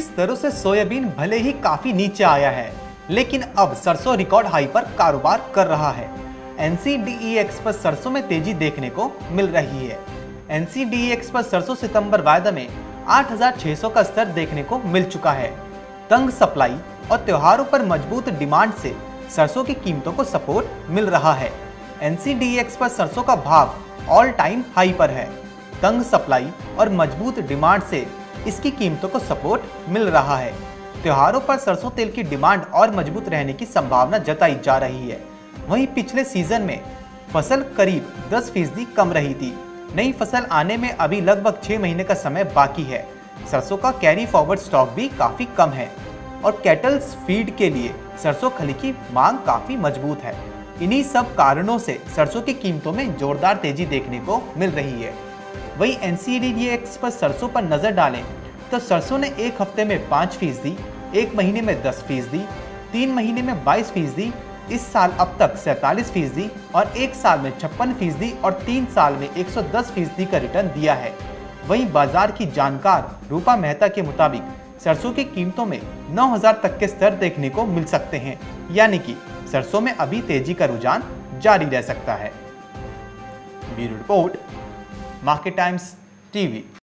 जिस तरह से सोयाबीन भले ही काफी नीचे आया है, लेकिन अब सरसों रिकॉर्ड हाई पर कारोबार कर रहा है। NCDEX पर सरसों में तेजी देखने को मिल रही है। NCDEX पर सरसों सितंबर वायदा में 8600 का स्तर देखने को मिल चुका है। तंग सप्लाई और त्योहारों पर मजबूत डिमांड से सरसों की कीमतों को सपोर्ट मिल रहा है। NCDEX पर सरसों का भाव ऑल टाइम हाई पर है। तंग सप्लाई और मजबूत डिमांड से इसकी कीमतों को सपोर्ट मिल रहा है। त्योहारों पर सरसों तेल की डिमांड और मजबूत रहने की संभावना जताई जा रही है। वहीं पिछले सीजन में फसल करीब 10% कम रही थी। नई फसल आने में अभी लगभग 6 महीने का समय बाकी है। सरसों का कैरी फॉरवर्ड स्टॉक भी काफ़ी कम है और कैटल्स फीड के लिए सरसों खली की मांग काफ़ी मजबूत है। इन्हीं सब कारणों से सरसों की कीमतों में जोरदार तेजी देखने को मिल रही है। वहीं NCDEX पर सरसों पर नज़र डालें तो सरसों ने एक हफ्ते में 5%, एक महीने में 10%, 3 महीने में 22%, इस साल अब तक 47% और एक साल में 56% और 3 साल में 110% का रिटर्न दिया है। वहीं बाजार की जानकार रूपा मेहता के मुताबिक सरसों की कीमतों में 9000 तक के स्तर देखने को मिल सकते हैं, यानी कि सरसों में अभी तेजी का रुझान जारी रह सकता है। Bureau report, market times TV.